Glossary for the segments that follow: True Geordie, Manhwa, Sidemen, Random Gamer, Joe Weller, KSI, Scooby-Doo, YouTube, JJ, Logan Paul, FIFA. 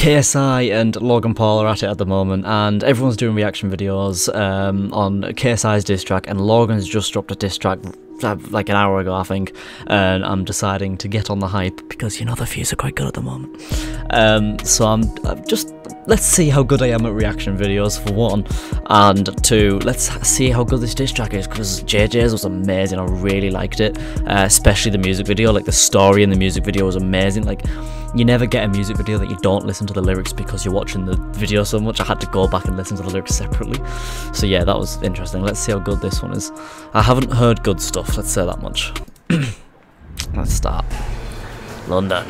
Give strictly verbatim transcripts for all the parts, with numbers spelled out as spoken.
K S I and Logan Paul are at it at the moment, and everyone's doing reaction videos um, on K S I's diss track, and Logan's just dropped a diss track like an hour ago, I think, and I'm deciding to get on the hype because, you know, the views are quite good at the moment. Um, so I'm, I'm just, let's see how good I am at reaction videos, for one, and two, let's see how good this diss track is, because J J's was amazing. I really liked it, uh, especially the music video. Like, the story in the music video was amazing. Like, you never get a music video that you don't listen to the lyrics because you're watching the video so much. I had to go back and listen to the lyrics separately. So yeah, that was interesting. Let's see how good this one is. I haven't heard good stuff, let's say that much. Let's start. London.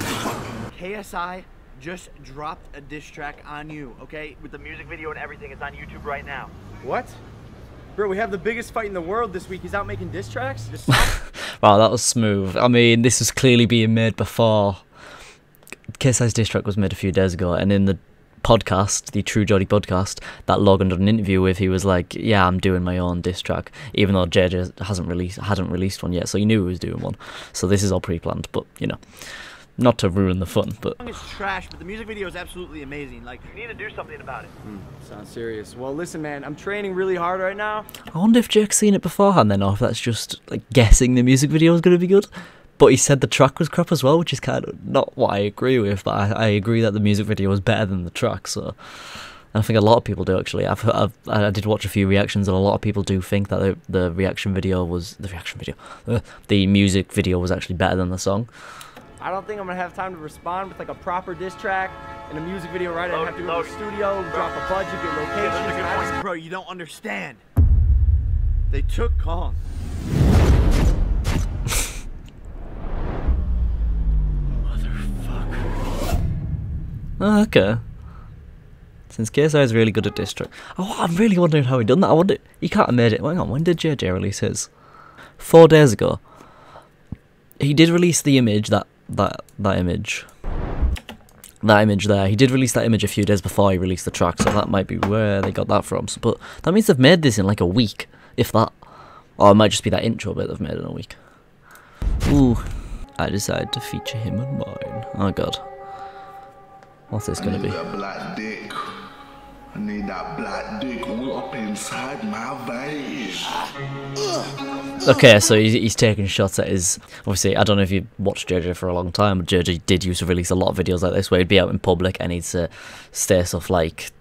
K S I just dropped a diss track on you, okay? With the music video and everything, it's on YouTube right now. What? Bro, we have the biggest fight in the world this week. He's out making diss tracks? Just wow, that was smooth. I mean, this was clearly being made before. K S I's diss track was made a few days ago, and in the podcast, the True Geordie podcast, that Logan did an interview with, he was like, yeah, I'm doing my own diss track, even though J J hasn't released, hadn't released one yet, so he knew he was doing one. So this is all pre-planned, but, you know, not to ruin the fun, but... It's trash, but the music video is absolutely amazing. Like, you need to do something about it. Mm, sounds serious. Well, listen, man, I'm training really hard right now. I wonder if Jake's seen it beforehand then, or if that's just, like, guessing the music video is going to be good. But he said the track was crap as well, which is kind of not what I agree with, but I, I agree that the music video was better than the track, so... And I think a lot of people do, actually. I've, I've, I did watch a few reactions, and a lot of people do think that the, the reaction video was... The reaction video... Uh, the music video was actually better than the song. I don't think I'm going to have time to respond with, like, a proper diss track and a music video, right? Logan, I have to go Logan. to the studio, bro. drop a budget, get locations, yeah, I just, bro, you don't understand. They took Kong. Oh, okay. Since K S I is really good at diss track. Oh, I'm really wondering how he done that. I wonder. He can't have made it. Hang on, when did J J release his? Four days ago. He did release the image, that, that, that image. That image there. He did release that image a few days before he released the track, so that might be where they got that from. So, but that means they've made this in like a week, if that. Or it might just be that intro bit they've made in a week. Ooh. I decided to feature him and mine. Oh, God. What's this gonna be? I need that black dick. I need that black dick up inside my veins. Okay, so he's, he's taking shots at his. Obviously, I don't know if you watched J J for a long time, but J J did used to release a lot of videos like this where he'd be out in public and he'd uh, say stuff like,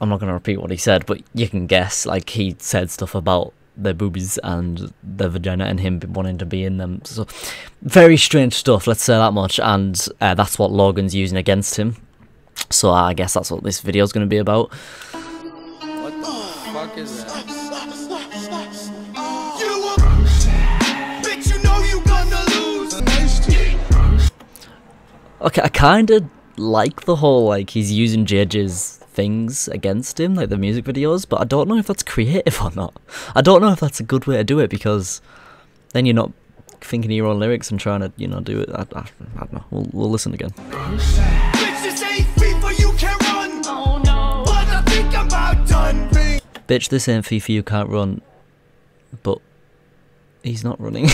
I'm not gonna repeat what he said, but you can guess. Like, he said stuff about their boobies and their vagina and him wanting to be in them. So, very strange stuff, let's say that much, and uh, that's what Logan's using against him. So uh, I guess that's what this video's going to be about. What the fuck is that? Okay, I kind of like the whole, like, he's using J J's things against him, like the music videos, but I don't know if that's creative or not. I don't know if that's a good way to do it, because then you're not thinking of your own lyrics and trying to, you know, do it. I, I, I don't know. We'll, we'll listen again. Bitch, this ain't FIFA, you can't run. But he's not running.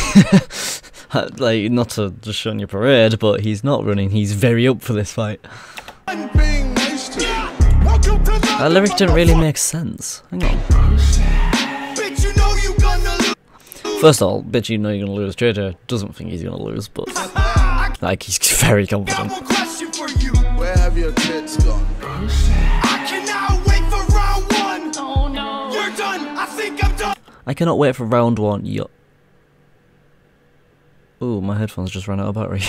Like, not to just shun your parade, but he's not running. He's very up for this fight. That lyric didn't really make sense. Hang on. First of all, bitch, you know you're gonna lose. J J doesn't think he's gonna lose, but like, he's very confident. Where have your tits gone? I cannot wait for round one. Oh no. You're done. I think I'm done. I cannot wait for round one. Yo. Ooh, my headphones just ran out of battery.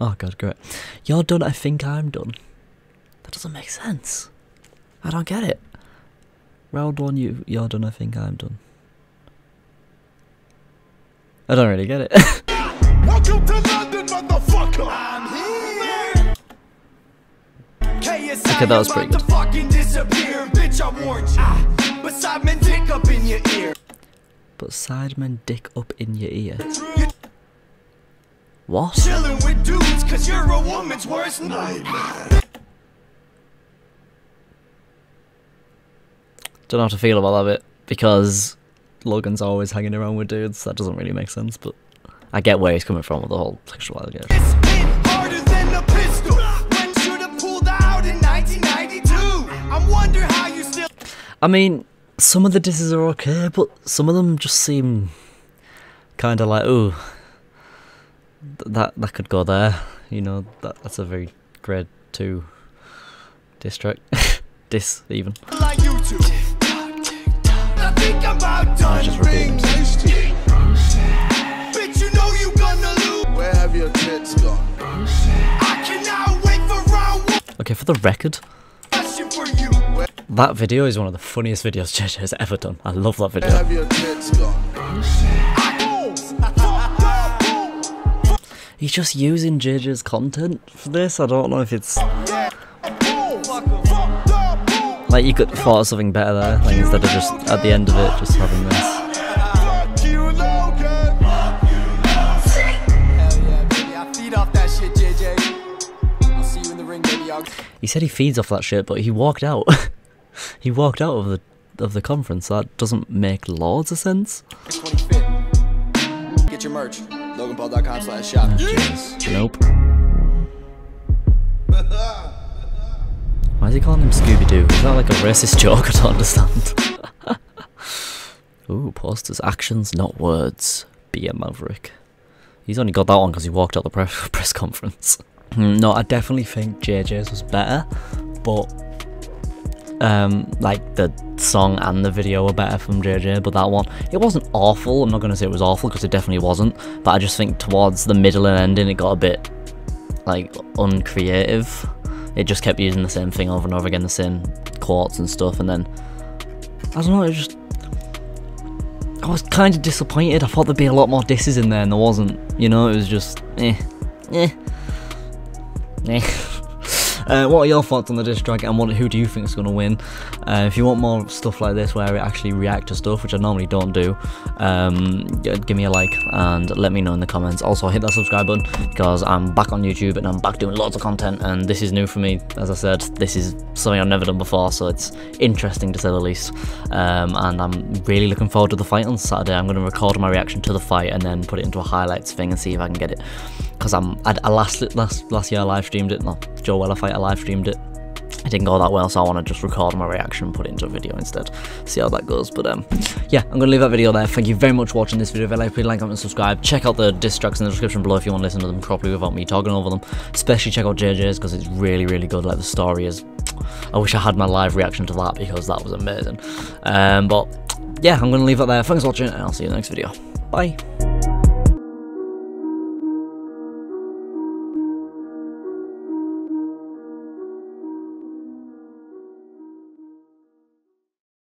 Oh god, great. You're done. I think I'm done. That doesn't make sense. I don't get it. Round one, you, you're done, I think I'm done. I don't really get it. Welcome to London, motherfucker! I'm here! K S I, okay, that was pretty good. Bitch, I warned you. But Sidemen dick up in your ear. But Sidemen dick up in your ear. What? Chilling with dudes, cause you're a woman's worst nightmare. Don't know how to feel about that bit, because Logan's always hanging around with dudes. That doesn't really make sense, but I get where he's coming from with the whole sexual allegation. I wonder how you still. I mean, some of the disses are okay, but some of them just seem kind of like, ooh, that that could go there. You know, that that's a very grade two diss track. Diss even. Like YouTube. I think I'm about done. Bitch, you know you gonna lose. Where have your tits gone? I cannot wait for round one. Okay, for the record, that video is one of the funniest videos J J has ever done. I love that video. Have your tits gone. He's just using J J's content for this. I don't know if it's like you could have thought of something better there, like instead of just at the end of it just having this. He said he feeds off that shit, but he walked out. He walked out of the of the conference. That doesn't make loads of sense. twenty-fifth. Get your merch. Logan Paul dot com slash shop. Nope. Why is he calling him Scooby-Doo? Is that like a racist joke? I don't understand. Ooh, posters. Actions, not words. Be a maverick. He's only got that one because he walked out the press press conference. No, I definitely think J J's was better, but um, like the song and the video were better from J J, but that one, it wasn't awful. I'm not going to say it was awful because it definitely wasn't, but I just think towards the middle and ending it got a bit like uncreative. It just kept using the same thing over and over again, the same quotes and stuff, and then I don't know, it just, I was kind of disappointed. I thought there'd be a lot more disses in there and there wasn't, you know. It was just eh, eh. Uh, what are your thoughts on the diss track, and what, who do you think is going to win? Uh, if you want more stuff like this where I actually react to stuff, which I normally don't do, um, give me a like and let me know in the comments. Also hit that subscribe button because I'm back on YouTube and I'm back doing lots of content, and this is new for me. As I said, this is something I've never done before, so it's interesting to say the least. Um, and I'm really looking forward to the fight on Saturday. I'm going to record my reaction to the fight and then put it into a highlights thing and see if I can get it. Because I'm, I, I last last last year I live streamed it. No, Joe Weller fight I live streamed it. It didn't go that well, so I want to just record my reaction and put it into a video instead. See how that goes. But um, yeah, I'm gonna leave that video there. Thank you very much for watching this video. If you like, please like, comment, and subscribe. Check out the diss tracks in the description below if you want to listen to them properly without me talking over them. Especially check out J J's because it's really really good. Like the story is, I wish I had my live reaction to that because that was amazing. Um, but yeah, I'm gonna leave that there. Thanks for watching, and I'll see you in the next video. Bye.